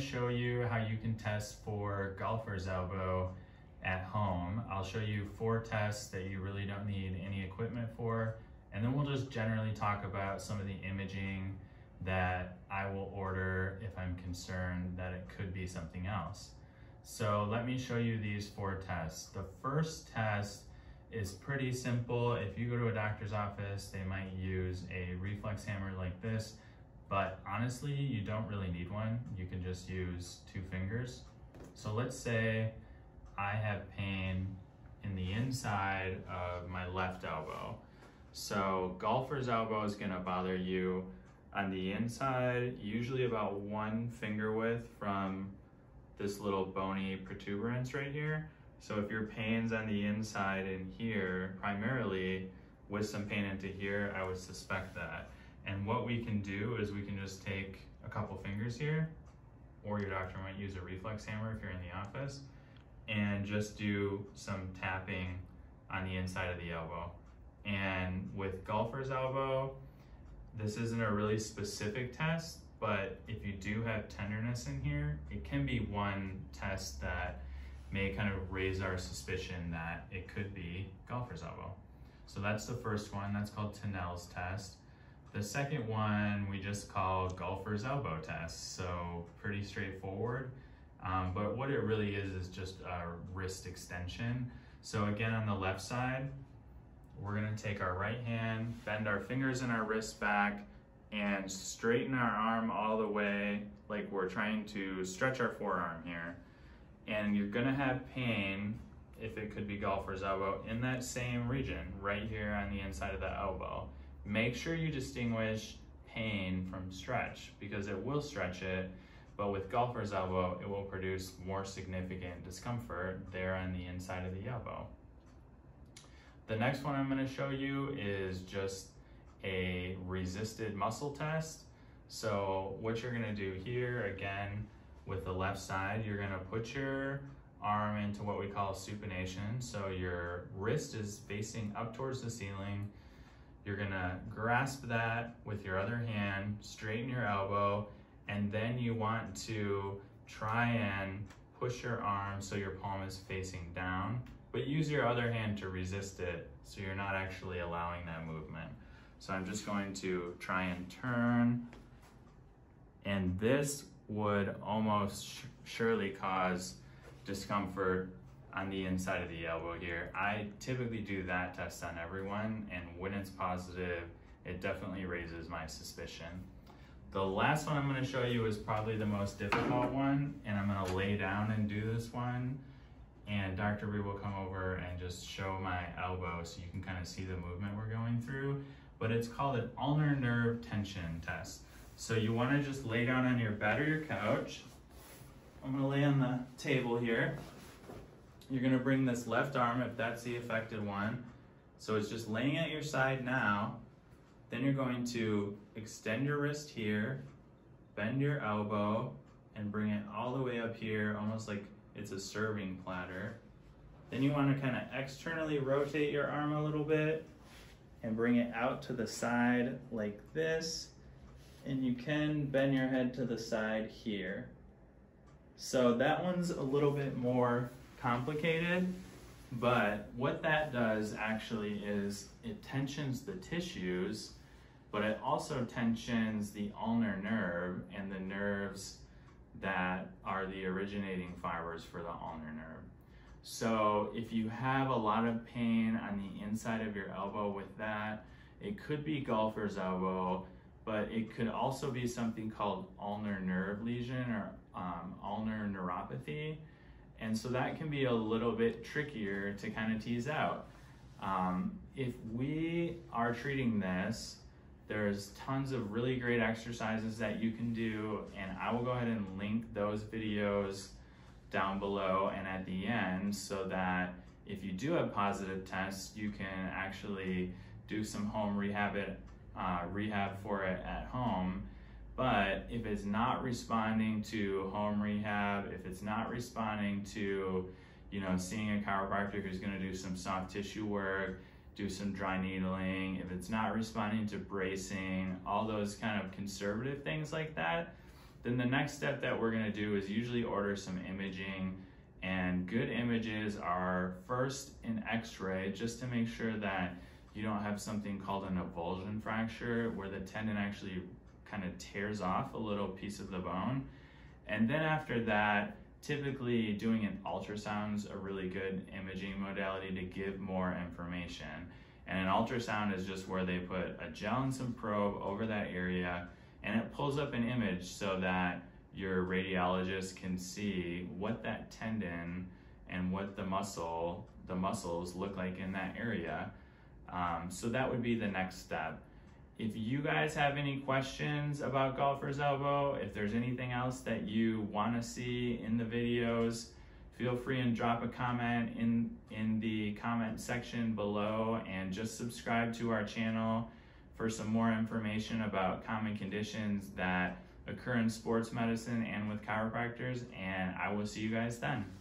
to show you how you can test for golfer's elbow at home. I'll show you 4 tests that you really don't need any equipment for, and then we'll just generally talk about some of the imaging that I will order if I'm concerned that it could be something else. So let me show you these 4 tests. The first test is pretty simple. If you go to a doctor's office, they might use a reflex hammer like this, but honestly, you don't really need one. You can just use 2 fingers. So let's say I have pain in the inside of my left elbow. So golfer's elbow is gonna bother you on the inside, usually about 1 finger width from this little bony protuberance right here. So if your pain's on the inside in here, primarily with some pain into here, I would suspect that. And what we can do is we can just take a couple fingers here, or your doctor might use a reflex hammer if you're in the office, and just do some tapping on the inside of the elbow. And with golfer's elbow, this isn't a really specific test, but if you do have tenderness in here, it can be one test that may kind of raise our suspicion that it could be golfer's elbow. So that's the first one. That's called Tinel's test. The second one we just call golfer's elbow test. So pretty straightforward. But what it really is just a wrist extension. So again, on the left side, we're gonna take our right hand, bend our fingers and our wrists back, and straighten our arm all the way like we're trying to stretch our forearm here. And you're gonna have pain, if it could be golfer's elbow, in that same region, right here on the inside of the elbow. Make sure you distinguish pain from stretch, because it will stretch it, but with golfer's elbow, it will produce more significant discomfort there on the inside of the elbow. The next one I'm gonna show you is just a resisted muscle test. So what you're gonna do here, again, with the left side, you're gonna put your arm into what we call supination. So your wrist is facing up towards the ceiling. You're gonna grasp that with your other hand, straighten your elbow, and then you want to try and push your arm so your palm is facing down, but use your other hand to resist it so you're not actually allowing that movement. So I'm just going to try and turn, and this would almost surely cause discomfort on the inside of the elbow here. I typically do that test on everyone, and when it's positive, it definitely raises my suspicion. The last one I'm gonna show you is probably the most difficult one, and I'm gonna lay down and do this one, and Dr. B will come over and just show my elbow so you can kind of see the movement we're going through, but it's called an ulnar nerve tension test. So you want to just lay down on your bed or your couch. I'm going to lay on the table here. You're going to bring this left arm, if that's the affected one. So it's just laying at your side now. Then you're going to extend your wrist here, bend your elbow, and bring it all the way up here, almost like it's a serving platter. Then you want to kind of externally rotate your arm a little bit and bring it out to the side like this. And you can bend your head to the side here. So that one's a little bit more complicated, but what that does actually is it tensions the tissues, but it also tensions the ulnar nerve and the nerves that are the originating fibers for the ulnar nerve. So if you have a lot of pain on the inside of your elbow with that, it could be golfer's elbow, but it could also be something called ulnar nerve lesion or ulnar neuropathy. And so that can be a little bit trickier to kind of tease out. If we are treating this, there's tons of really great exercises that you can do, and I will go ahead and link those videos down below and at the end, so that if you do have positive tests, you can actually do some home rehab for it at home. But if it's not responding to home rehab, if it's not responding to, you know, seeing a chiropractor who's going to do some soft tissue work, do some dry needling, if it's not responding to bracing, all those kind of conservative things like that, Then the next step that we're gonna do is usually order some imaging, and good images are first an x-ray just to make sure that you don't have something called an avulsion fracture where the tendon actually kind of tears off a little piece of the bone. And then after that, typically doing an ultrasound is a really good imaging modality to give more information. And an ultrasound is just where they put a gel and some probe over that area, and it pulls up an image so that your radiologist can see what that tendon and what the muscles look like in that area. So that would be the next step. If you guys have any questions about Golfer's Elbow, if there's anything else that you want to see in the videos, feel free and drop a comment in the comment section below, and just subscribe to our channel for some more information about common conditions that occur in sports medicine and with chiropractors, and I will see you guys then.